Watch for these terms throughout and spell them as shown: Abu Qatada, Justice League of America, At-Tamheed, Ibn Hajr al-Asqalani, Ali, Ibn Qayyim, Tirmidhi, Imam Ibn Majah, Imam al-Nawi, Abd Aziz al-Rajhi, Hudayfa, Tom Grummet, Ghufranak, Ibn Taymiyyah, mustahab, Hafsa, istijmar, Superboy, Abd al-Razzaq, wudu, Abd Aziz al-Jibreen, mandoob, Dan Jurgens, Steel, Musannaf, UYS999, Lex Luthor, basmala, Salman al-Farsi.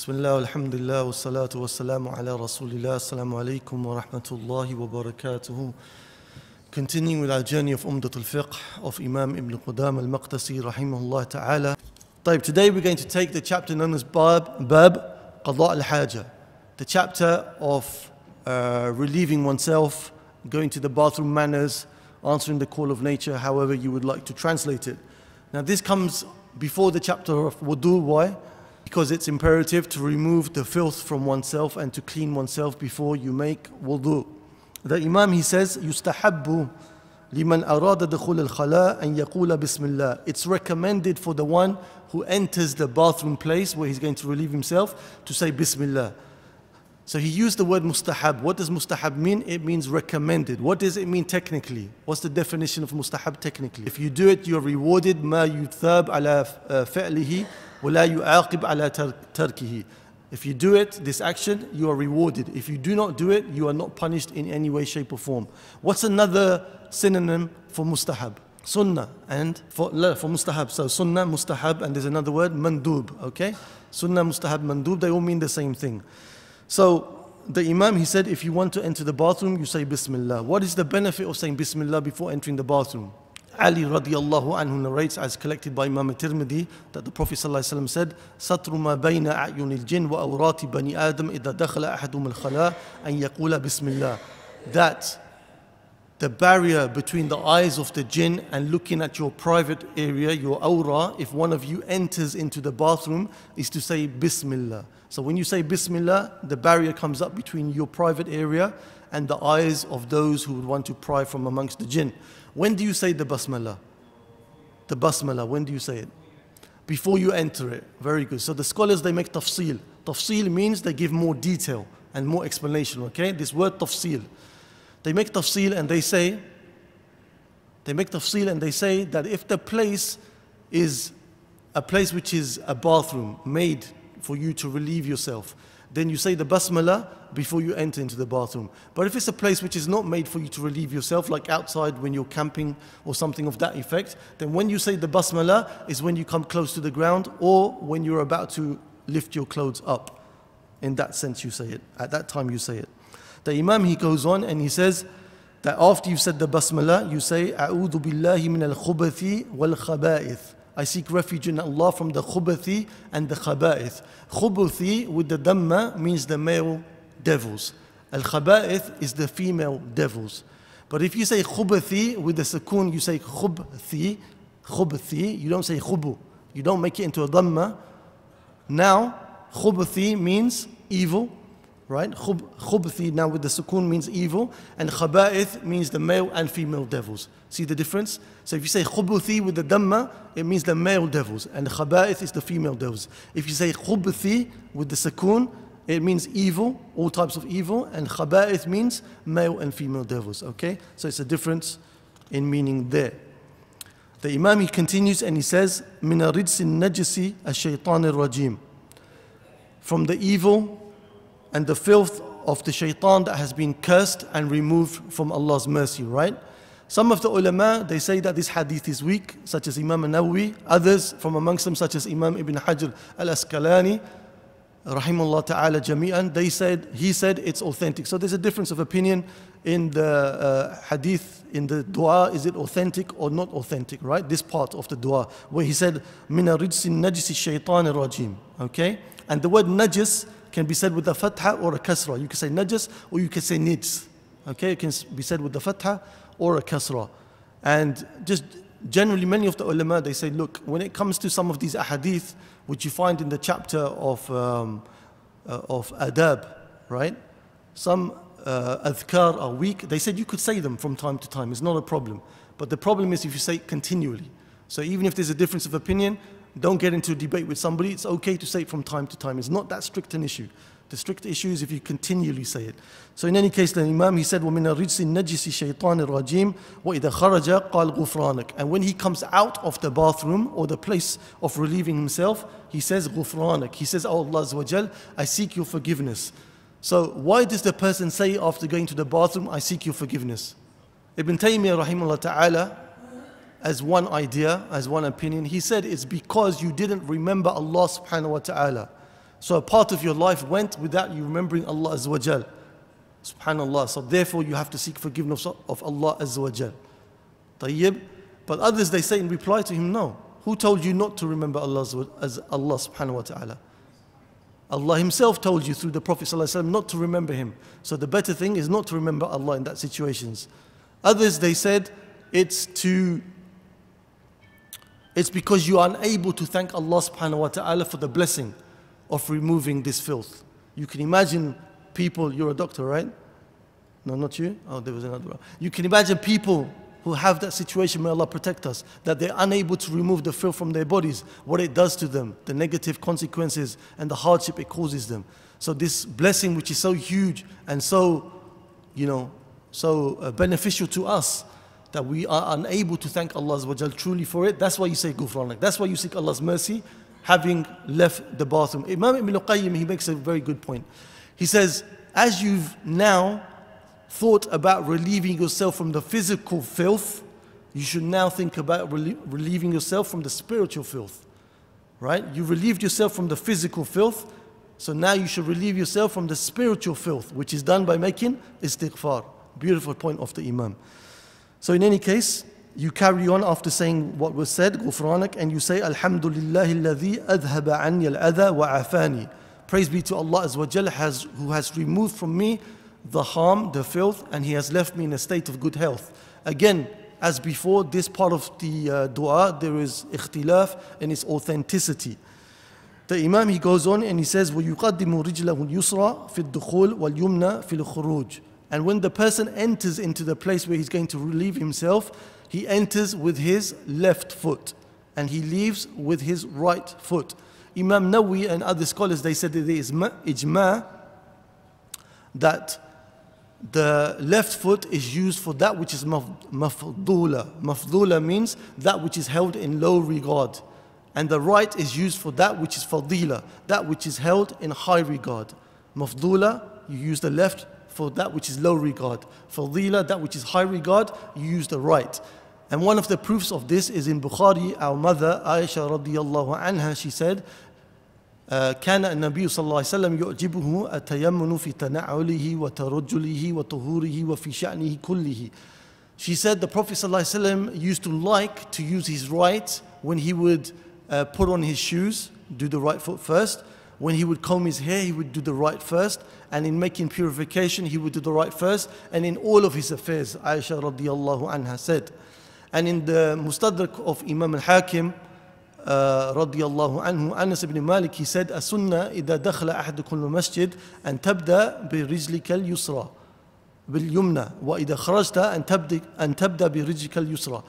Bismillah, alhamdulillah, wa salatu wa salamu ala rasulillah, assalamu alaikum wa rahmatullahi wa barakatuhu. Continuing with our journey of Umdat al-Fiqh of Imam Ibn Qudamah al-Maqdasi, rahimahullah ta'ala. Today we're going to take the chapter known as Baab Qadha al-Haja, the chapter of relieving oneself, going to the bathroom manners, answering the call of nature, however you would like to translate it. Now this comes before the chapter of wudu. Why? Because it's imperative to remove the filth from oneself and to clean oneself before you make wudu. The Imam, he says, يُسْتَحَبُّ لِمَنْ أَرَادَ دَخُولَ الْخَلَاءَ أَنْ يَقُولَ بِسْمِ اللَّهِ. It's recommended for the one who enters the bathroom place where he's going to relieve himself to say Bismillah. So he used the word mustahab. What does mustahab mean? It means recommended. What does it mean technically? What's the definition of mustahab technically? If you do it, you're rewarded. مَا يُثَابْ عَلَى فَعْلِهِ وَلَا يُعَاقِبْ عَلَى تَرْكِهِ. If you do it, this action, you are rewarded. If you do not do it, you are not punished in any way, shape or form. What's another synonym for mustahab? Sunnah. And for mustahab, so sunnah, mustahab, and there's another word, mandoob. Okay? Sunnah, mustahab, mandoob, they all mean the same thing. So the Imam, he said, if you want to enter the bathroom, you say Bismillah. What is the benefit of saying Bismillah before entering the bathroom? Ali radiallahu anhu narrates, as collected by Imam al-Tirmidhi, that the Prophet ﷺ said, Satru ma bayna a'yunil jinn wa awrati bani adam idha dakhala ahadum al-khala an yaqula bismillah. That the barrier between the eyes of the jinn and looking at your private area, your aura, if one of you enters into the bathroom, is to say Bismillah. So when you say Bismillah, the barrier comes up between your private area and the eyes of those who would want to pry from amongst the jinn. When do you say the basmala? The basmala, when do you say it? Before you enter it. Very good. So the scholars, they make tafsil. Tafsil means they give more detail and more explanation, okay? This word tafsil. They make tafsil and they say, that if the place is a place which is a bathroom made for you to relieve yourself, then you say the basmala before you enter into the bathroom. But if it's a place which is not made for you to relieve yourself, like outside when you're camping or something of that effect, then when you say the basmala is when you come close to the ground or when you're about to lift your clothes up. In that sense you say it. At that time you say it. The Imam, he goes on and he says that after you've said the basmala, you say, A'udhu billahi min al-khubathi wal-khaba'ith. I seek refuge in Allah from the khubathi and the khaba'ith. Khubathi with the dhamma means the male devils. Al-khaba'ith is the female devils. But if you say khubathi with the sukoon, you say khubthi, khubthi, you don't say khubu. You don't make it into a dhamma. Now, khubathi means evil, right? Khubthi now with the sukoon means evil, and khaba'ith means the male and female devils. See the difference? So if you say khubuthi with the dhamma, it means the male devils, and khaba'ith is the female devils. If you say khubthi with the sukoon, it means evil, all types of evil, and khaba'ith means male and female devils, okay? So it's a difference in meaning there. The Imam, he continues and he says, Min aridsi najisi ash-shaytan ar-rajim. From the evil and the filth of the shaitan that has been cursed and removed from Allah's mercy, right? Some of the ulama, they say that this hadith is weak, such as Imam al-Nawi. Others from amongst them, such as Imam ibn Hajr al-Asqalani, rahimahullah ta'ala jami'an, they said, he said it's authentic. So there's a difference of opinion in the hadith, in the dua, is it authentic or not authentic, right? This part of the dua, where he said, Min aridsin najisi shaitan ar-rajim, okay? And the word najis can be said with a fatha or a kasra. You can say najas or you can say nids. Okay, it can be said with a fatha or a kasra. And just generally, many of the ulama, they say, look, when it comes to some of these ahadith, which you find in the chapter of adab, right? Some adhkar are weak. They said you could say them from time to time. It's not a problem. But the problem is if you say it continually. So even if there's a difference of opinion, don't get into a debate with somebody. It's okay to say it from time to time. It's not that strict an issue. The strict issue is if you continually say it. So in any case, the Imam, he said, وَمِنَ الرِّجْسِ النَّجِسِ شَيْطَانِ الرَّجِيمِ وَإِذَا خَرَجَ قَالْ غُفْرَانَكَ. And when he comes out of the bathroom or the place of relieving himself, he says, غُفْرَانَكَ. He says, Oh Allah Azawajal, I seek your forgiveness. So why does the person say after going to the bathroom, I seek your forgiveness? Ibn Taymiyyah, rahimahullah ta'ala, as one idea, as one opinion, he said it's because you didn't remember Allah subhanahu wa ta'ala. So a part of your life went without you remembering Allah Azza wa Jal. Subhanallah. So therefore you have to seek forgiveness of Allah Azza wa Jal. Tayyib. But others, they say in reply to him, no. Who told you not to remember Allah as Allah subhanahu wa ta'ala? Allah himself told you through the Prophet ﷺ not to remember him. So the better thing is not to remember Allah in that situations. Others, they said, it's because you are unable to thank Allah subhanahu wa ta'ala for the blessing of removing this filth. You can imagine people, you're a doctor, right? No, not you? Oh, there was another one. You can imagine people who have that situation, may Allah protect us, that they're unable to remove the filth from their bodies, what it does to them, the negative consequences and the hardship it causes them. So this blessing, which is so huge and so, you know, so beneficial to us, that we are unable to thank Allah truly for it. That's why you say Ghufranak. That's why you seek Allah's mercy, having left the bathroom. Imam Ibn Qayyim, he makes a very good point. He says, as you've now thought about relieving yourself from the physical filth, you should now think about relieving yourself from the spiritual filth, right? You relieved yourself from the physical filth, so now you should relieve yourself from the spiritual filth, which is done by making istighfar. Beautiful point of the Imam. So in any case, you carry on after saying what was said, Ghufranak, and you say, Alhamdulillahi alladhi adhaba anni al-adha wa afani. Praise be to Allah Azza wa Jalla, who has removed from me the harm, the filth, and he has left me in a state of good health. Again, as before, this part of the dua, there is ikhtilaf in its authenticity. The Imam, he goes on and he says, وَيُقَدِّمُ رِجْلَهُ الْيُسْرَى فِي الدُّخُولِ وَالْيُمْنَى فِي الْخُرُوجِ. And when the person enters into the place where he's going to relieve himself, he enters with his left foot and he leaves with his right foot. Imam Nawi and other scholars, they said that there is ijma, that the left foot is used for that which is mafdula. Mafdula means that which is held in low regard. And the right is used for that which is fadila, that which is held in high regard. Mafdula, you use the left for that which is low regard. Fadila, that which is high regard, you use the right. And one of the proofs of this is in Bukhari, our mother, Aisha radiyallahu anha, she said, كان النبي صلى الله عليه وسلم يعجبه التيمم في تنعله وترجله وطهوره وفي شأنه كله. She said the Prophet صلى الله عليه وسلم used to like to use his right when he would put on his shoes, do the right foot first. When he would comb his hair, he would do the right first. And in making purification, he would do the right first. And in all of his affairs, Aisha radiallahu anha said. And in the Mustadrak of Imam al-Hakim, radiallahu anhu, Anas ibn Malik, he said, As-sunnah idha dakhla ahadukum al-masjid an tabda bi rijlika al-yusra bil-yumna wa idha kharajta an tabda bi rijlika al-yusra.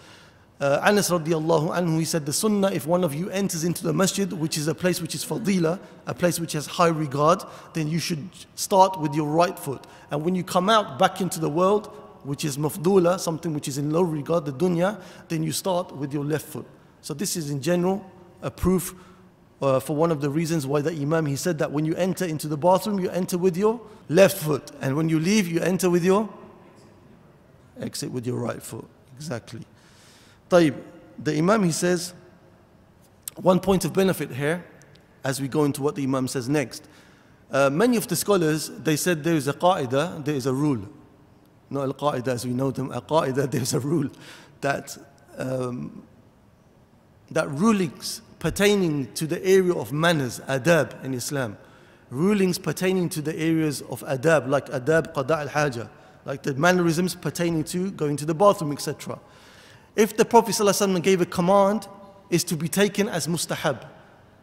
Anas radiallahu anhu, he said the sunnah, if one of you enters into the masjid, which is a place which is fadila, a place which has high regard, then you should start with your right foot. And when you come out back into the world, which is mafdula, something which is in low regard, the dunya, then you start with your left foot. So this is in general a proof for one of the reasons why the Imam, he said that when you enter into the bathroom, you enter with your left foot. And when you leave, you enter with your exit with your right foot. Exactly. The Imam, he says, one point of benefit here, as we go into what the Imam says next. Many of the scholars, they said there is a qa'idah, there is a rule. Not al-qa'idah as we know them, a qa'idah, there is a rule. That rulings pertaining to the area of manners, adab in Islam, rulings pertaining to the areas of adab, like adab qada al-haja, like the mannerisms pertaining to going to the bathroom, etc. If the Prophet ﷺ gave a command, it's to be taken as mustahab.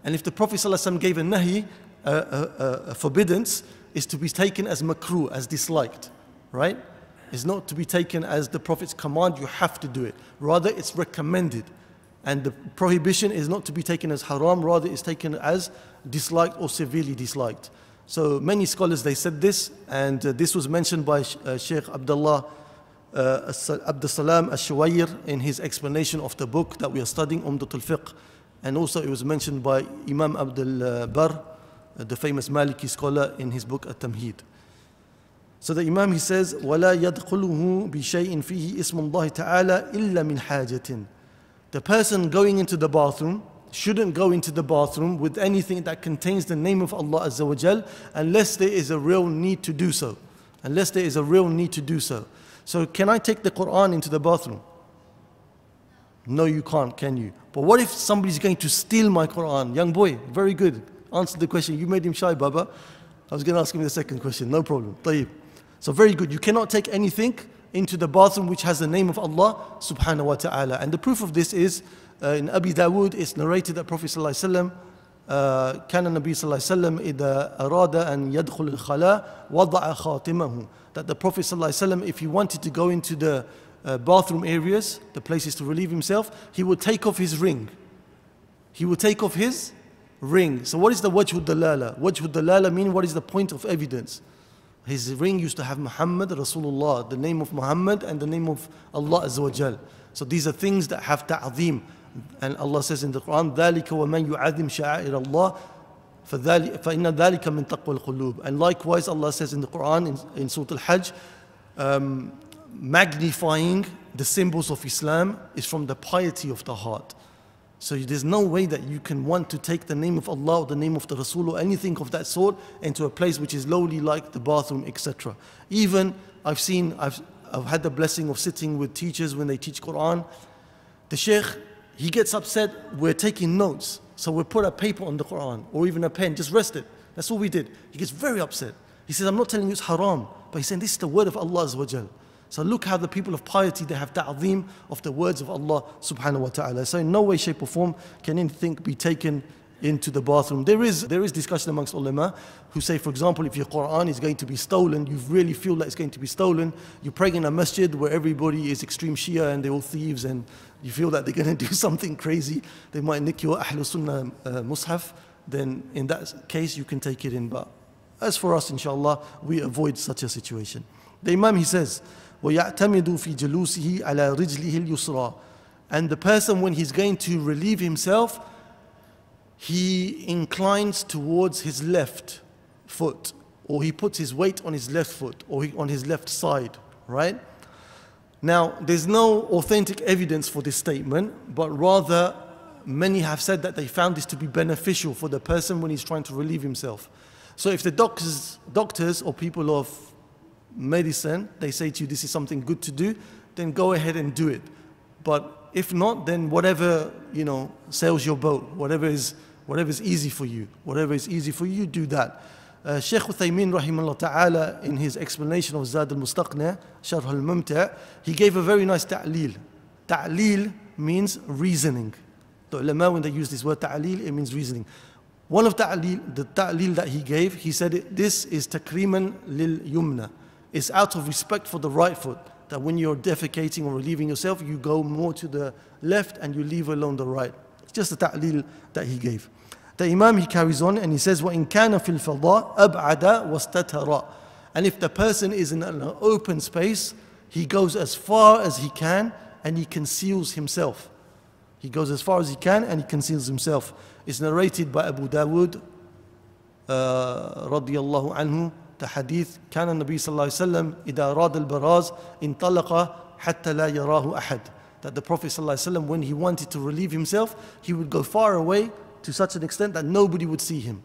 And if the Prophet ﷺ gave a nahi, a forbiddance, it's to be taken as makruh, as disliked, right? It's not to be taken as the Prophet's command, you have to do it. Rather, it's recommended. And the prohibition is not to be taken as haram, rather it's taken as disliked or severely disliked. So many scholars, they said this, and this was mentioned by Shaykh Abdul Salam al-Shuwayr in his explanation of the book that we are studying, Umdat al-Fiqh. And also it was mentioned by Imam Abdul Barr, the famous Maliki scholar, in his book At-Tamheed. So the Imam, he says, وَلَا يَدْخُلُهُ بِشَيْءٍ فِيهِ إِسْمُ اللَّهِ تَعَالَى إِلَّا مِنْ حَاجَةٍ. The person going into the bathroom, shouldn't go into the bathroom with anything that contains the name of Allah Azza wa Jal unless there is a real need to do so. Unless there is a real need to do so. So can I take the Quran into the bathroom? No, you can't, can you? But what if somebody's going to steal my Quran? Young boy, very good. Answer the question. You made him shy, Baba. I was going to ask him the second question. No problem. Tayyib. So very good. You cannot take anything into the bathroom which has the name of Allah subhanahu wa ta'ala. And the proof of this is in Abu Dawood, it's narrated that Prophet sallallahu alaihi wasallam, kana Nabi sallallahu alaihi wasallam idha arada an yadkhul al-khala wada'a khatimahu. That the Prophet sallallahu alaihi wasallam, if he wanted to go into the bathroom areas, the places to relieve himself, he would take off his ring. He would take off his ring. So what is the wajhu dalala? Wajhu dalala mean what is the point of evidence? His ring used to have Muhammad Rasulullah, the name of Muhammad and the name of Allah Azza wa Jal. So these are things that have ta'zeem. And Allah says in the Quran, ذَلِكَ وَمَنْ يُعَذِّمْ شَعَائِرَ اللَّهِ فَإِنَّ ذَلِكَ مِنْ تَقْوَى الْقُلُوبِ. And likewise Allah says in the Quran, in Surah Al-Hajj, magnifying the symbols of Islam is from the piety of the heart. So there's no way that you can want to take the name of Allah or the name of the Rasul or anything of that sort into a place which is lowly like the bathroom, etc. Even I've had the blessing of sitting with teachers when they teach Quran. The Sheikh, he gets upset, we're taking notes. So we put a paper on the Quran or even a pen, just rest it. That's all we did. He gets very upset. He says, I'm not telling you it's haram, but he's saying this is the word of Allah Azza wa Jal. So look how the people of piety, they have ta'zeem of the words of Allah subhanahu wa ta'ala. So in no way, shape or form can anything be taken into the bathroom. There is discussion amongst ulama who say, for example, if your Quran is going to be stolen, you really feel that it's going to be stolen, you're praying in a masjid where everybody is extreme Shia and they're all thieves and you feel that they're going to do something crazy, they might nick your Ahlul Sunnah mushaf, then in that case you can take it in. But as for us, inshallah, we avoid such a situation. The Imam, he says, وَيَعْتَمِدُ فِي جَلُوسِهِ عَلَى رِجْلِهِ الْيُسْرَى. And the person, when he's going to relieve himself, he inclines towards his left foot, or he puts his weight on his left foot, or on his left side, right? Now, there's no authentic evidence for this statement, but rather many have said that they found this to be beneficial for the person when he's trying to relieve himself. So if the doctors or people of medicine, they say to you this is something good to do, then go ahead and do it. But if not, then whatever, you know, sails your boat, whatever is easy for you, do that. Sheikh Uthaymin rahimahullah ta'ala, in his explanation of Zad al-Mustaqna, Sharh al-Mumta', he gave a very nice ta'leel. Ta'leel means reasoning. The ulama, when they use this word ta'leel, it means reasoning. One of the ta'leel that he gave, he said this is takriman lil yumna. It's out of respect for the right foot, that when you're defecating or relieving yourself, you go more to the left and you leave alone the right. It's just a ta'leel that he gave. The Imam, he carries on and he says, وَإِنْ كَانَ فِي الْفَضَاءِ أَبْعَدَ وَاسْتَتَرَى. And if the person is in an open space, he goes as far as he can and he conceals himself. He goes as far as he can and he conceals himself. It's narrated by Abu Dawood, radiyallahu anhu, the hadith, كان النبي صلى الله عليه وسلم إذا أراد البراز انطلق حتى لا يراه أحد. That the Prophet صلى الله عليه وسلم, when he wanted to relieve himself, he would go far away to such an extent that nobody would see him.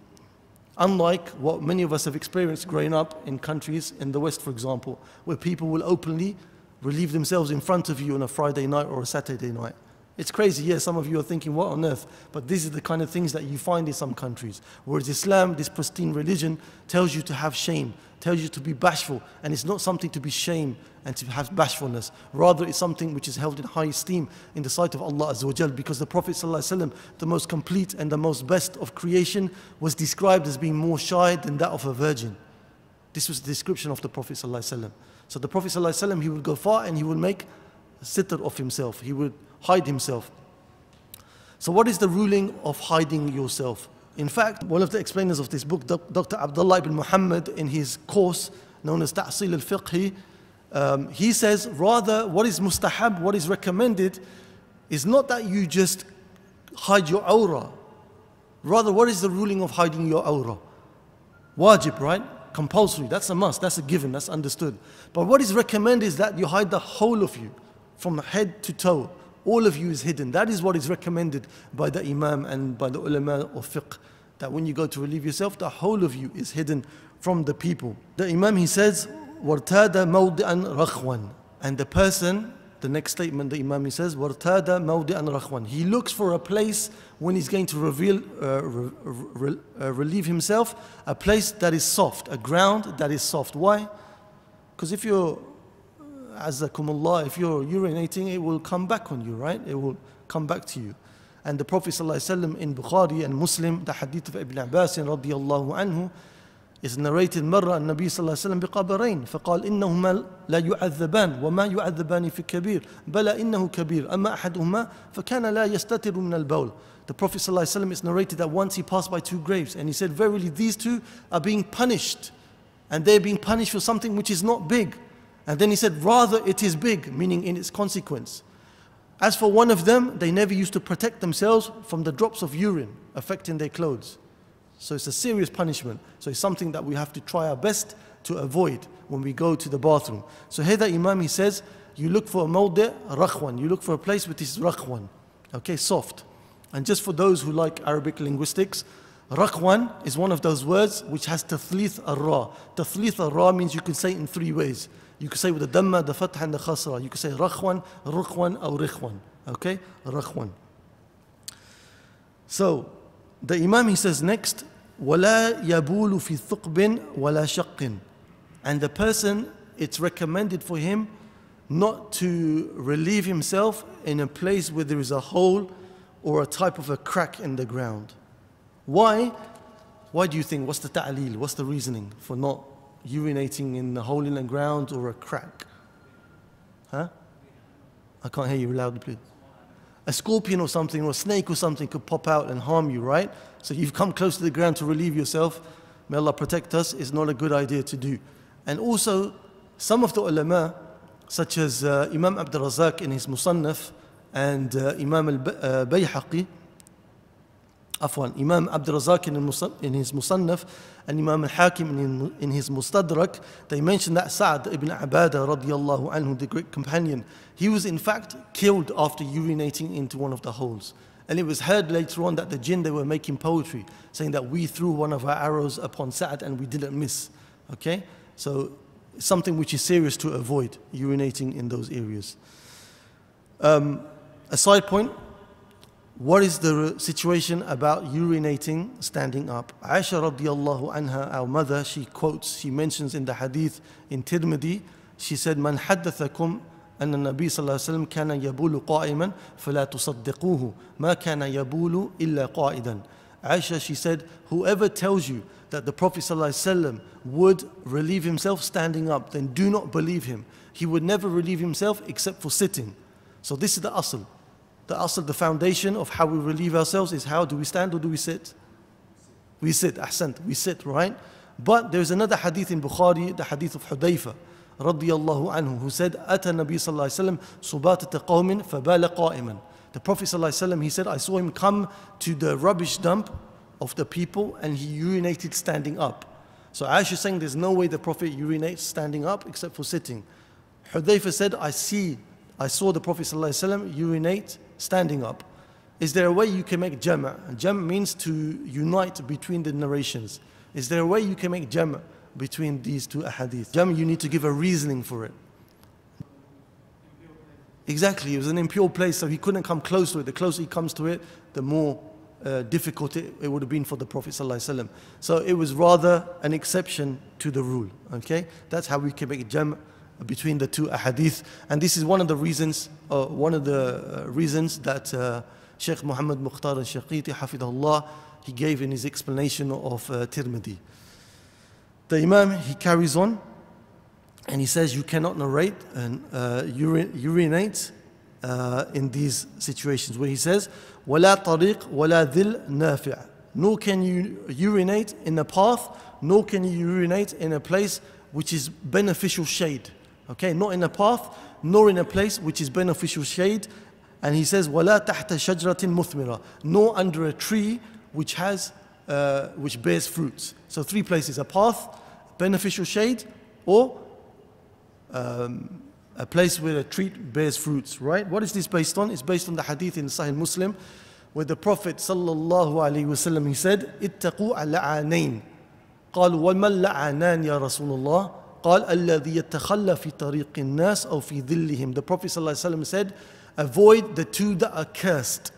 Unlike what many of us have experienced growing up in countries in the West, for example, where people will openly relieve themselves in front of you on a Friday night or a Saturday night. It's crazy, yes, some of you are thinking, what on earth? But this is the kind of things that you find in some countries. Whereas Islam, this pristine religion, tells you to have shame, tells you to be bashful. And it's not something to be shame and to have bashfulness. Rather, it's something which is held in high esteem in the sight of Allah Azza wa Jal, because the Prophet ﷺ, the most complete and the most best of creation, was described as being more shy than that of a virgin. This was the description of the Prophet ﷺ. So the Prophet ﷺ, he would go far and he would make sitr of himself. He would hide himself. So what is the ruling of hiding yourself? In fact, one of the explainers of this book, Dr. Abdullah ibn Muhammad, in his course known as Ta'sil al-Fiqh, he says rather what is mustahab, what is recommended, is not that you just hide your aura. Rather, what is the ruling of hiding your aura? Wajib, right? Compulsory. That's a must. That's a given. That's understood. But what is recommended is that you hide the whole of you, from head to toe. All of you is hidden. That is what is recommended by the Imam and by the ulama of fiqh, that when you go to relieve yourself, the whole of you is hidden from the people. The Imam, he says, وَارْتَادَ مَوْدِئًا رَخْوًا. And the person, the next statement, the Imam, he says, وَارْتَادَ مَوْدِئًا رَخْوًا. He looks for a place when he's going to relieve himself, a place that is soft, a ground that is soft. Why? Because if you're, azakumullah, if you're urinating, it will come back on you, right? It will come back to you. And the Prophet ﷺ in Bukhari and Muslim, the hadith of Ibn Abbas radiyallahu anhu, is narrated, مرة النبي صلى الله عليه وسلم بقبرين فقال إنهما لا يعذبان وما يعذبان في كبير بلى إنه كبير أما أحدهما فكان لا يستتر من البول. The Prophet صلى الله عليه وسلم is narrated that once he passed by two graves and he said, verily these two are being punished, and they're being punished for something which is not big. And then he said, rather it is big, meaning in its consequence. As for one of them, they never used to protect themselves from the drops of urine affecting their clothes. So it's a serious punishment. So it's something that we have to try our best to avoid when we go to the bathroom. So here the Imam, he says, you look for a mawdi' rakhwan. You look for a place which is rakhwan, okay, soft. And just for those who like Arabic linguistics, rakhwan is one of those words which has tathlith ar-ra. Tathlith ar-ra means you can say it in three ways. You can say with the dhamma, the fatha, and the khasra. You can say rakhwan, rukhwan, or rikhwan. Okay, rakhwan. So the Imam, he says next, وَلَا يَبُولُ فِي ثُقْبٍ وَلَا شَقٍ. And the person, it's recommended for him not to relieve himself in a place where there is a hole or a type of a crack in the ground. Why? Why do you think? What's the ta'leel? What's the reasoning for not urinating in a hole in the ground or a crack? Huh? I can't hear you loudly, please. A scorpion or something, or a snake or something could pop out and harm you, right? So you've come close to the ground to relieve yourself. May Allah protect us. It's not a good idea to do. And also, some of the ulama, such as Imam Abd al-Razzaq in his Musannaf, and Imam al-Bayhaqi, Afwan, Imam Abd al-Razzaq in his Musannaf, and Imam al-Hakim in his Mustadrak, they mentioned that Sa'ad ibn Abada radiyallahu anhu, the great companion, he was in fact killed after urinating into one of the holes. And it was heard later on that the jinn, they were making poetry, saying that we threw one of our arrows upon Sa'ad and we didn't miss. Okay? So something which is serious to avoid, urinating in those areas. A side point. What is the situation about urinating standing up? Aisha radiyallahu anha, our mother, she quotes, she mentions in the hadith in Tirmidhi, she said, Man haddathakum anna nabi sallallahu alayhi wa sallam kana yabulu qa'iman fala tusaddiquhu ma kana yabulu illa qa'idan. Aisha, she said, whoever tells you that the Prophet sallallahu alayhi wa sallam would relieve himself standing up, then do not believe him. He would never relieve himself except for sitting. So this is the asl. The asl, the foundation of how we relieve ourselves is how do we stand or do we sit? We sit, ahsant, we sit, right? But there's another hadith in Bukhari, the hadith of Hudayfa, radiyallahu anhu, who said, Ata Nabi sallallahu alayhi wa sallam, subatata qawmin fabala qa'iman. The Prophet sallallahu alayhi wa sallam, he said, I saw him come to the rubbish dump of the people and he urinated standing up. So Aisha is saying there's no way the Prophet urinates standing up except for sitting. Hudayfa said, I saw the Prophet sallallahu alayhi wa sallam urinate standing up. Is there a way you can make jama'? Jama' means to unite between the narrations. Is there a way you can make jama' between these two ahadith? Jama', you need to give a reasoning for it. Exactly, it was an impure place, so he couldn't come close to it. The closer he comes to it, the more difficult it would have been for the Prophet ﷺ. So it was rather an exception to the rule, okay? That's how we can make jama' between the two ahadith, and this is one of the reasons, that Sheikh Muhammad Mukhtar al-Hafid hafidahullah, he gave in his explanation of Tirmidhi. The Imam, he carries on, and he says you cannot narrate and urinate in these situations, where he says, وَلَا طَرِيق وَلَا ذِلْ نَافِعَ. Nor can you urinate in a path, nor can you urinate in a place which is beneficial shade. Okay, not in a path, nor in a place which is beneficial shade. And he says, وَلَا تَحْتَ شَجْرَةٍ مُثْمِرَةٍ. Nor under a tree which has, which bears fruits. So three places, a path, beneficial shade, or a place where a tree bears fruits, right? What is this based on? It's based on the hadith in Sahih Muslim, where the Prophet sallallahu alaihi wasallam, he said, "Ittaqu al-la'anayn." قالوا وما اللعنان يا رسول الله؟ قال الذي يتخلى في طريق الناس أو في ذلهم. The Prophet sallallahu alaihi wasallam said, "Avoid the two that are cursed."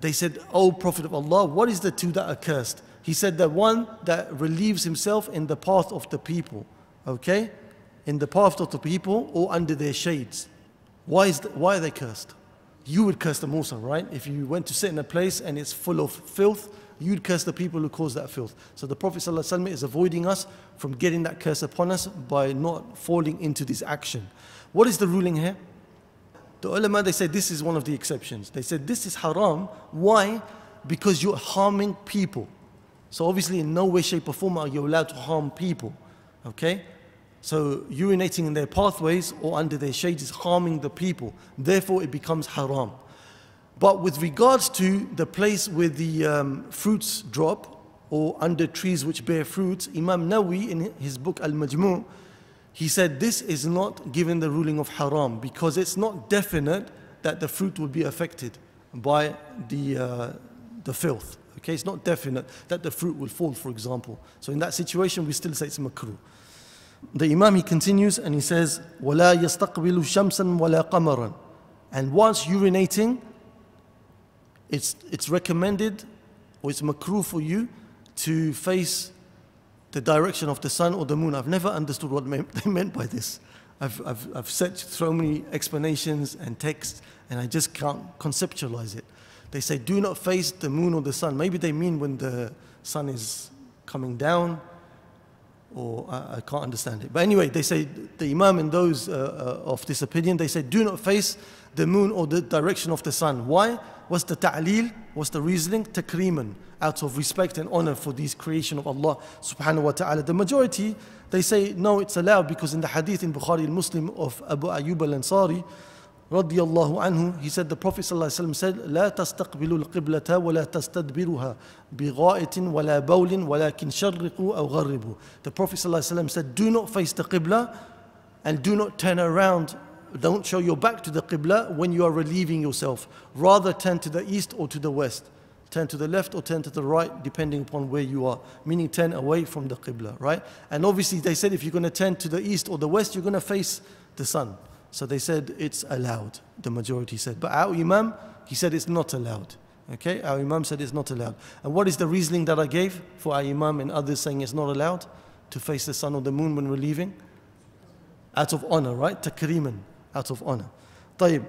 They said, "O Prophet of Allah, what is the two that are cursed?" He said, "The one that relieves himself in the path of the people." Okay? In the path of the people or under their shades. Why are they cursed? You would curse them also, right? If you went to sit in a place and it's full of filth, you'd curse the people who caused that filth. So the Prophet ﷺ is avoiding us from getting that curse upon us by not falling into this action. What is the ruling here? The ulama, they said this is one of the exceptions. They said this is haram. Why? Because you're harming people. So obviously in no way, shape or form are you allowed to harm people. Okay? So urinating in their pathways or under their shades is harming the people. Therefore it becomes haram. But with regards to the place where the fruits drop or under trees which bear fruits, Imam Nawi in his book Al-Majmu', he said this is not given the ruling of haram because it's not definite that the fruit will be affected by the filth. Okay, it's not definite that the fruit will fall, for example. So in that situation, we still say it's makruh. The Imam, he continues and he says, وَلَا يَسْتَقْبِلُ شَمْسًا وَلَا قَمَرًا. And once urinating, it's recommended or it's makruh for you to face the direction of the sun or the moon. I've never understood what they meant by this. I've searched so many explanations and texts and I just can't conceptualize it. They say do not face the moon or the sun. Maybe they mean when the sun is coming down, or I can't understand it. But anyway, they say, the Imam and those of this opinion, they say do not face the moon or the direction of the sun. Why? What's the ta'leel? What's the reasoning? Takreeman, out of respect and honor for these creation of Allah subhanahu wa ta'ala. The majority, they say no, it's allowed because in the hadith in Bukhari al-Muslim of Abu Ayyub al-Ansari, radiyallahu anhu, he said the Prophet sallallahu alayhi wa sallam said, لا تستقبلوا القبلة ولا تستدبروها بغائط ولا بول ولكن شرقوا أو غربوا. The Prophet sallallahu alayhi wa sallam said, do not face the Qibla and do not turn around. Don't show your back to the Qibla when you are relieving yourself. Rather turn to the east or to the west. Turn to the left or turn to the right, depending upon where you are. Meaning turn away from the Qibla, right? And obviously they said if you're going to turn to the east or the west, you're going to face the sun. So they said it's allowed, the majority said. But our Imam, he said it's not allowed. Okay, our Imam said it's not allowed. And what is the reasoning that I gave for our Imam and others saying it's not allowed to face the sun or the moon when we're leaving? Out of honor, right? Takreeman. Out of honor. طيب,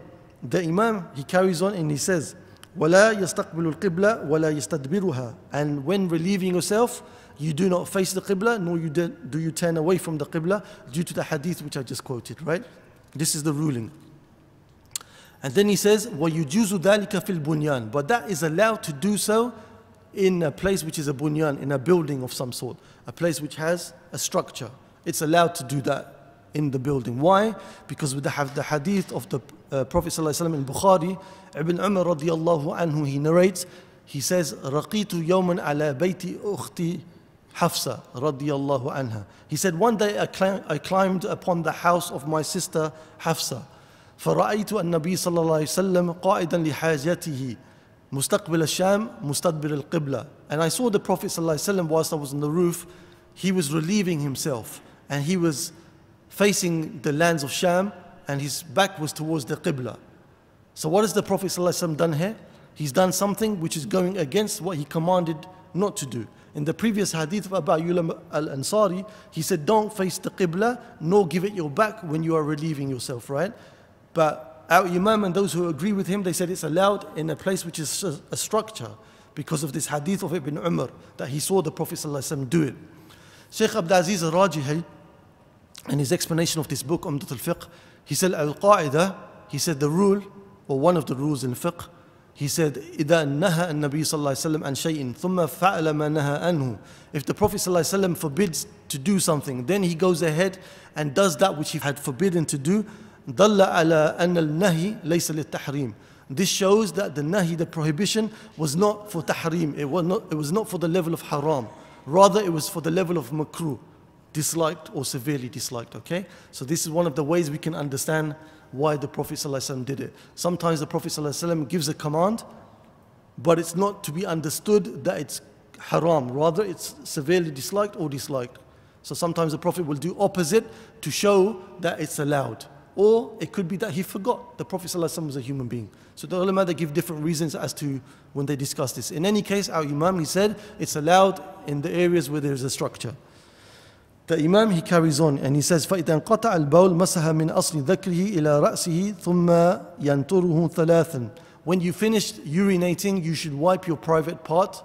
the Imam, he carries on and he says, وَلَا يَسْتَقْبِلُ الْقِبْلَ وَلَا يَسْتَدْبِرُهَا. And when relieving yourself, you do not face the Qibla, nor do you turn away from the Qibla, due to the hadith which I just quoted, right? This is the ruling. And then he says, وَيُجُوزُ ذَلِكَ فِي الْبُنْيَانِ. But that is allowed to do so in a place which is a bunyan, in a building of some sort, a place which has a structure. It's allowed to do that in the building. Why? Because with the hadith of the Prophet ﷺ in Bukhari, Ibn Umar radiyallahu anhu, he narrates, he says, Raqitu yawman ala bayti ukhti Hafsa radiyallahu anha. He said, one day I climbed upon the house of my sister Hafsa. فَرَأَيْتُ النَّبِيَّ صَلَّى اللَّهُ عَلَيْهِ وَسَلَّمَ قَائِدًا لِحَاجَتِهِ مُسْتَقْبِلَ الشَّامِ مُسْتَدْبِرَ الْقِبْلَةِ. And I saw the Prophet ﷺ whilst I was on the roof, he was relieving himself and he was facing the lands of Sham and his back was towards the Qibla. So what has the Prophet ﷺ done here? He's done something which is going against what he commanded not to do. In the previous hadith of Abu Ayyub al-Ansari, he said don't face the Qibla nor give it your back when you are relieving yourself, right? But our Imam and those who agree with him, they said it's allowed in a place which is a structure because of this hadith of Ibn Umar that he saw the Prophet ﷺ do it. Shaykh Abd Aziz al-Rajhi, and his explanation of this book, Umdat al-Fiqh, he said, Al-Qa'idah, he said the rule, or one of the rules in fiqh, he said, إِذَا نَهَى النَّبِيُّ صَلَّى اللَّهُ عَلَيْهِ وَسَلَّمَ عَنْ شَيْءٍ ثُمَّ فَعَلَ مَا نَهَى عَنْهُ. If the Prophet ﷺ forbids to do something, then he goes ahead and does that which he had forbidden to do, دَلَّ عَلَىٰ أَنَّ النَّهِي لَيْسَ لِلتَّحْرِيمِ. This shows that the nahi, the prohibition, was not for tahrim, it was not for the level of haram, rather it was for the level of makruh. disliked or severely disliked, okay? So this is one of the ways we can understand why the Prophet ﷺ did it. Sometimes the Prophet ﷺ gives a command, but it's not to be understood that it's haram, rather it's severely disliked or disliked. So sometimes the Prophet will do opposite to show that it's allowed. Or it could be that he forgot. The Prophet ﷺ was a human being. So the ulama, they give different reasons as to when they discuss this. In any case, our Imam, he said it's allowed in the areas where there is a structure. The Imam, he carries on and he says, فَإِذَا انْقَطَعَ الْبَوْلُ مَسَحَ مِنْ أَصْلِ ذَكْرِهِ إِلَى رَأْسِهِ ثُمَّ يَنْتُرُهُ ثَلَاثًا. When you finished urinating, you should wipe your private part.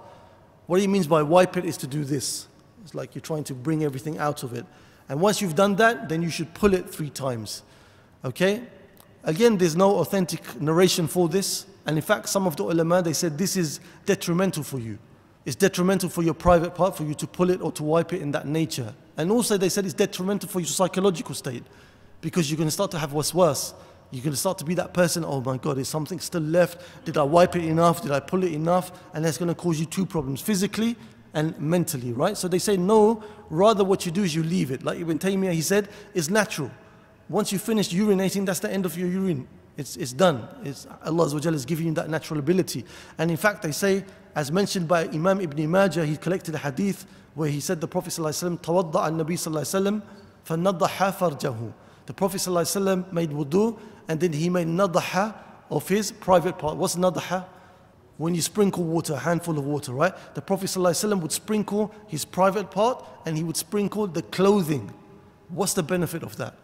What he means by wipe it is to do this. It's like you're trying to bring everything out of it. And once you've done that, then you should pull it 3 times. Okay? Again, there's no authentic narration for this. And in fact, some of the ulama, they said this is detrimental for you. It's detrimental for your private part, for you to pull it or to wipe it in that nature. And also they said it's detrimental for your psychological state, because you're going to start to have waswas. You're going to start to be that person, oh my God, is something still left? Did I wipe it enough? Did I pull it enough? And that's going to cause you 2 problems, physically and mentally, right? So they say no, rather what you do is you leave it. Like Ibn Taymiyyah, he said, it's natural. Once you finish urinating, that's the end of your urine. It's done. Allah Azza wa Jalla is giving you that natural ability. And in fact, they say, as mentioned by Imam Ibn Majah, he collected a hadith where he said the Prophet ﷺ, tawadda'a an-Nabi ﷺ, فَنَضَّحَ فَرْجَهُ. The Prophet ﷺ made wudu, and then he made nadaha of his private part. What's nadaha? When you sprinkle water, a handful of water, right? The Prophet ﷺ would sprinkle his private part, and he would sprinkle the clothing. What's the benefit of that?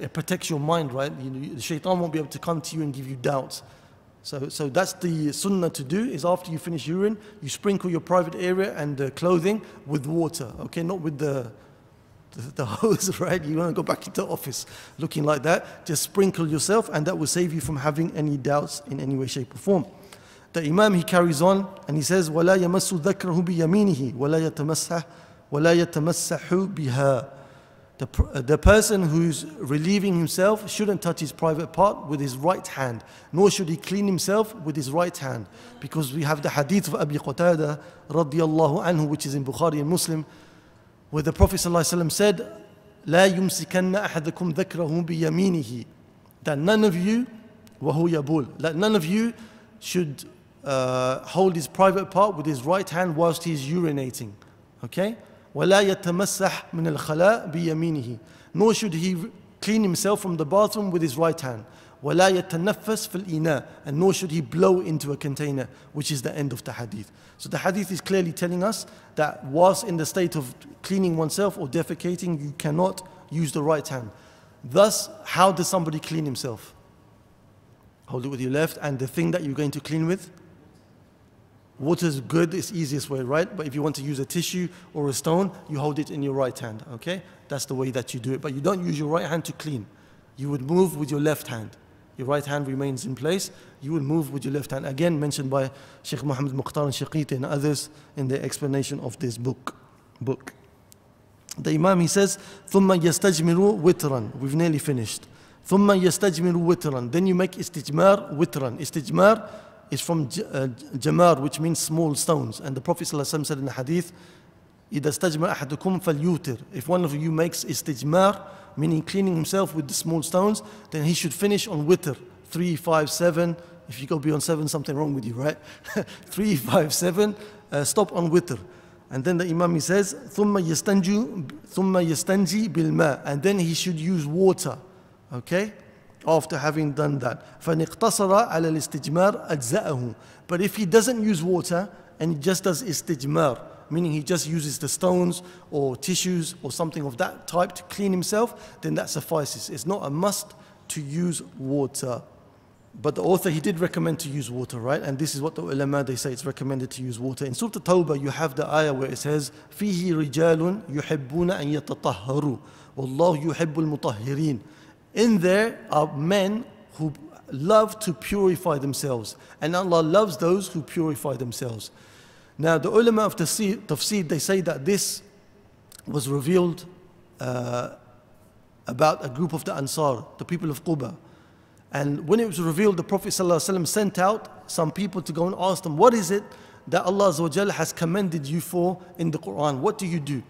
It protects your mind, right? The shaitan won't be able to come to you and give you doubts. So that's the sunnah to do, is after you finish urine, you sprinkle your private area and the clothing with water, okay? Not with the hose, right? You want to go back into the office looking like that. Just sprinkle yourself, and that will save you from having any doubts in any way, shape or form. The Imam, he carries on and he says, وَلَا يَمَسُّ ذَكْرَهُ بِيَمِينِهِ وَلَا يَتَمَسَّحُ بِهَا. The person who's relieving himself shouldn't touch his private part with his right hand, nor should he clean himself with his right hand, because we have the hadith of Abu Qatada radiyallahu anhu, which is in Bukhari and Muslim, where the Prophet ﷺ said, لَا يُمْسِكَنَّ أَحَدَكُمْ ذَكْرَهُ بِيَمِينِهِ, that none of you, وَهُوْ يَبُولُ, that none of you should hold his private part with his right hand whilst he is urinating, okay? وَلَا يَتَمَسَّحْ مِنَ الْخَلَاءِ بِيَمِينِهِ, nor should he clean himself from the bathroom with his right hand. وَلَا يَتَنَفَّسْ فِي الْإِنَاءِ, and nor should he blow into a container, which is the end of the hadith. So the hadith is clearly telling us that whilst in the state of cleaning oneself or defecating, you cannot use the right hand. Thus, how does somebody clean himself? Hold it with your left, and the thing that you're going to clean with? Water is good, it's the easiest way, right? But if you want to use a tissue or a stone, you hold it in your right hand, okay? That's the way that you do it. But you don't use your right hand to clean. You would move with your left hand. Your right hand remains in place. You would move with your left hand. Again, mentioned by Sheikh Muhammad Mukhtar al-Hafid and others in their explanation of this book. The Imam, he says, ثُمَّ يَسْتَجْمِرُ وِتْرًا. We've nearly finished. ثُمَّ يَسْتَجْمِرُ وِتْرًا. Then you make istijmar witran. Istijmar is from jamar, which means small stones. And the Prophet ﷺ said in the hadith, إِذَا اسْتَجْمَرَ أَحَدُكُمْ فَلْيُوتِرْ. If one of you makes istijmar, meaning cleaning himself with the small stones, then he should finish on witr. 3, 5, 7. If you go beyond 7, something wrong with you, right? 3, 5, 7. Stop on witr. And then the Imam, he says, ثُمَّ يَسْتَنْجِي بِالْمَاءِ. And then he should use water, okay? After having done that. فَنِقْتَصَرَ عَلَى الْإِسْتِجْمَارِ أَجْزَأَهُ. But if he doesn't use water and he just does istijmar, meaning he just uses the stones or tissues or something of that type to clean himself, then that suffices. It's not a must to use water. But the author, he did recommend to use water, right? And this is what the ulama, they say it's recommended to use water. In Surah Tawbah, you have the ayah where it says, فِيهِ رِجَالٌ يُحِبُّونَ أَن يَتَطَهَّرُوا وَاللَّهُ يُحِبُّ الْمُطَهِّرِينَ. In there are men who love to purify themselves, and Allah loves those who purify themselves. Now, the ulama of tafsir, they say that this was revealed about a group of the Ansar, the people of Quba. And when it was revealed, the Prophet ﷺ sent out some people to go and ask them, what is it that Allah has commended you for in the Quran? What do you do?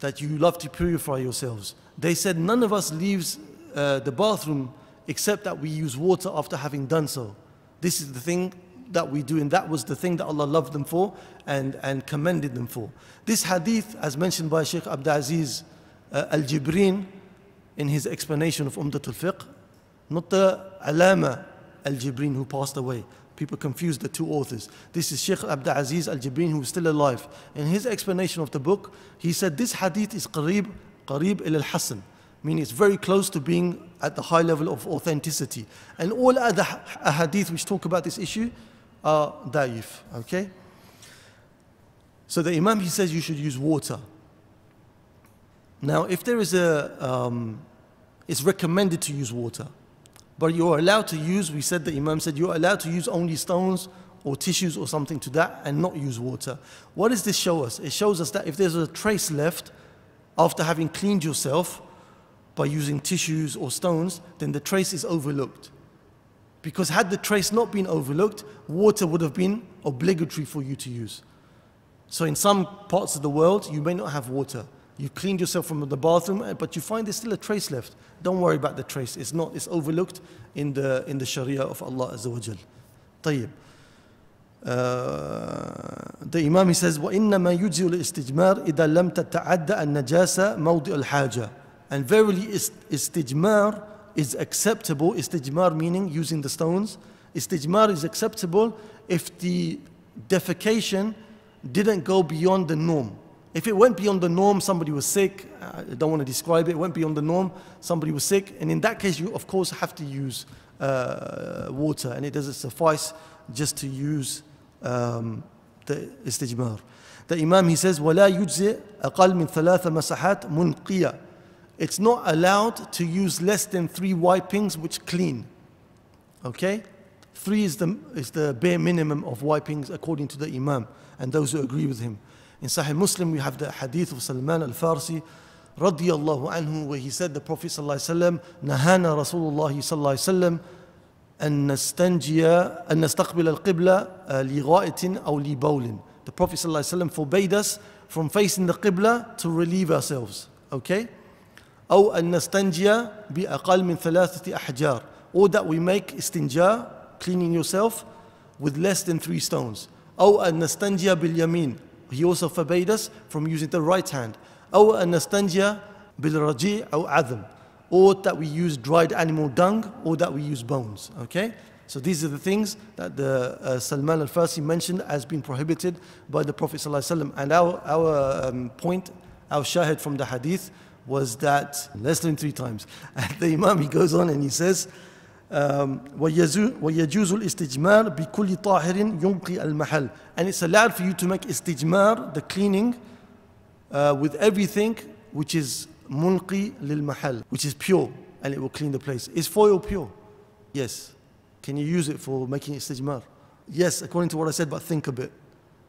that you love to purify yourselves. They said, none of us leaves the bathroom except that we use water after having done so. This is the thing that we do, and that was the thing that Allah loved them for and commended them for. This hadith, as mentioned by Shaykh Abd Aziz Al-Jibreen in his explanation of Umdat al-Fiqh, not the Alama Al-Jibreen who passed away. People confuse the two authors. This is Sheikh Abd Aziz Al-Jibreen, who is still alive. In his explanation of the book, he said this hadith is qareeb ila al-hasan, meaning it's very close to being at the high level of authenticity. And all other hadith which talk about this issue are da'if, okay? So the Imam, he says you should use water. Now, if there is a, it's recommended to use water, but you are allowed to use, we said the Imam said, you are allowed to use only stones or tissues or something to that and not use water. What does this show us? It shows us that if there's a trace left after having cleaned yourself by using tissues or stones, then the trace is overlooked. Because had the trace not been overlooked, water would have been obligatory for you to use. So in some parts of the world, you may not have water. You cleaned yourself from the bathroom, but you find there's still a trace left. Don't worry about the trace. It's not. It's overlooked in the Sharia of Allah Azza wa Jal. طيب. The Imam, he says, وَإِنَّمَا يُجْزِيُ الْإِسْتِجْمَارِ إِذَا لَمْ تَتَعَدَّ النَّجَاسَ مَوْضِعَ الْحَاجَةِ. And verily, istijmar is acceptable. Istijmar meaning using the stones. Istijmar is acceptable if the defecation didn't go beyond the norm. If it went beyond the norm, somebody was sick, I don't want to describe it, it went beyond the norm, somebody was sick, and in that case you of course have to use water, and it doesn't suffice just to use the istijmar. The Imam, he says, وَلَا يُجْزِئْ أَقَلْ مِنْ ثَلَاثَ مَسَحَاتْ مُنْقِيَةً. It's not allowed to use less than 3 wipings which clean. Okay? 3 is the bare minimum of wipings according to the Imam and those who agree with him. In Sahih Muslim, we have the hadith of Salman al-Farsi, radiyallahu anhu, where he said, the Prophet sallallahu alaihi wasallam, nahana Rasulullah sallallahu alaihi wasallam, an nastanjiya, an nastaqbil al-qibla li ghaitin aw li bawlin. The Prophet sallallahu alaihi wasallam forbade us from facing the qibla to relieve ourselves. Okay? Aw an nastanjiya bi aqal min thalathati ahjar. Or that we make istinja, cleaning yourself, with less than 3 stones. Aw an nastanjiya bil yamin. He also forbade us from using the right hand. أو أن نستنجي بالرجيع أو عظم, or that we use dried animal dung, or that we use bones. Okay, so these are the things that the Salman al-Farsi mentioned as being prohibited by the Prophet ﷺ. And our point, our shahid from the hadith was that less than 3 times. And the Imam, he goes on and he says, وَيَجُوزُ الْإِسْتِجْمَارِ بِكُلِّ طَاهِرٍ يُنْقِي الْمَحَلِ. And it's allowed for you to make istijmar, the cleaning, with everything which is munqi lil-mahal, which is pure, and it will clean the place. Is foil pure? Yes. Can you use it for making istijmar? Yes, according to what I said, but think a bit.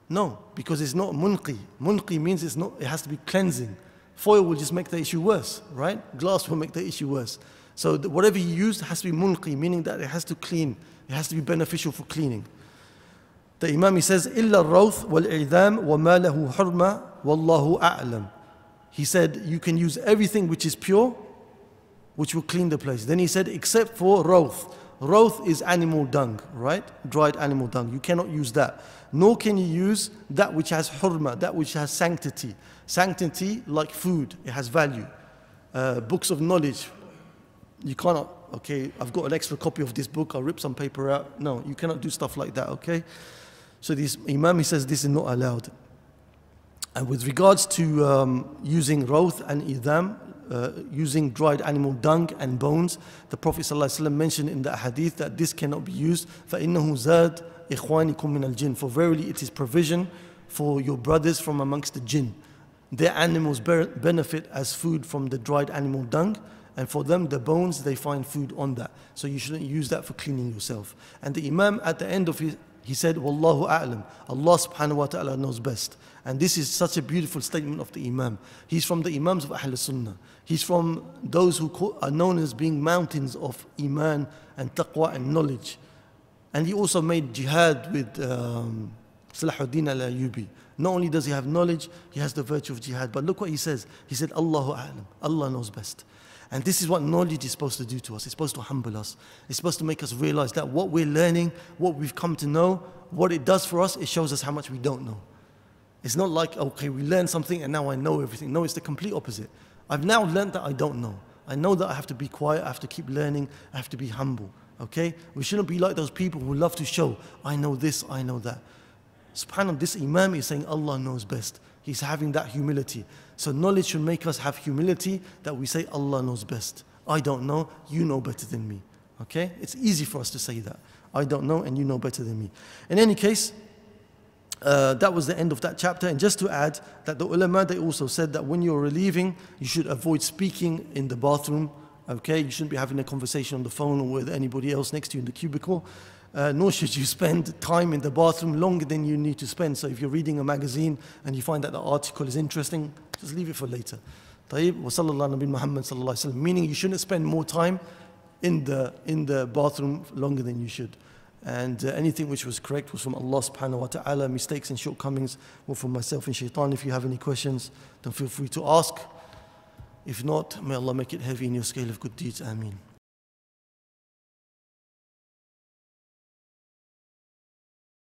No, because it's not munqi. Munqi means it's not, it has to be cleansing. Foil will just make the issue worse, right? Glass will make the issue worse. So whatever you use has to be munqi, meaning that it has to clean. It has to be beneficial for cleaning. The Imam, he says, إِلَّا الرَّوْثْ وَالْإِعْذَامِ وَمَا لَهُ حُرْمَةٌ وَاللَّهُ أَعْلَمُ. He said, you can use everything which is pure, which will clean the place. Then he said, except for rawth. Rawth is animal dung, right? Dried animal dung. You cannot use that. Nor can you use that which has hurma, that which has sanctity. Sanctity, like food, it has value. Books of knowledge. You cannot, okay, I've got an extra copy of this book, I'll rip some paper out. No, you cannot do stuff like that, okay? So this Imam, he says this is not allowed. And with regards to using rawth and idham, using dried animal dung and bones, the Prophet ﷺ mentioned in the hadith that this cannot be used. فَإِنَّهُ زَادْ إِخْوَانِكُمْ مِنَ الْجِنِّ. For verily it is provision for your brothers from amongst the jinn. Their animals benefit as food from the dried animal dung, and for them, the bones, they find food on that. So you shouldn't use that for cleaning yourself. And the Imam, at the end of his, he said, Wallahu a'lam. Allah subhanahu wa ta'ala knows best. And this is such a beautiful statement of the Imam. He's from the Imams of Ahl Sunnah. He's from those who are known as being mountains of Iman and Taqwa and knowledge. And he also made jihad with Salahuddin al-Ayyubi. Not only does he have knowledge, he has the virtue of jihad. But look what he says. He said, Allahu a'lam. Allah knows best. And this is what knowledge is supposed to do to us. It's supposed to humble us. It's supposed to make us realize that what we're learning, what we've come to know, what it does for us, it shows us how much we don't know. It's not like, okay, we learned something and now I know everything. No, it's the complete opposite. I've now learned that I don't know. I know that I have to be quiet, I have to keep learning, I have to be humble. Okay? We shouldn't be like those people who love to show, I know this, I know that. SubhanAllah, this Imam is saying Allah knows best. He's having that humility. So knowledge should make us have humility that we say Allah knows best. I don't know, you know better than me. Okay? It's easy for us to say that. I don't know and you know better than me. In any case, that was the end of that chapter. And just to add that the ulama, they also said that when you're relieving, you should avoid speaking in the bathroom. Okay? You shouldn't be having a conversation on the phone or with anybody else next to you in the cubicle. Nor should you spend time in the bathroom longer than you need to spend. So if you're reading a magazine and you find that the article is interesting, just leave it for later. Tayyib, wa sallallahu nabi Muhammad sallallahu alayhi wa sallam. Meaning you shouldn't spend more time in the bathroom longer than you should. And anything which was correct was from Allah subhanahu wa ta'ala. Mistakes and shortcomings were from myself and shaitan. If you have any questions, then feel free to ask. If not, may Allah make it heavy in your scale of good deeds. Ameen.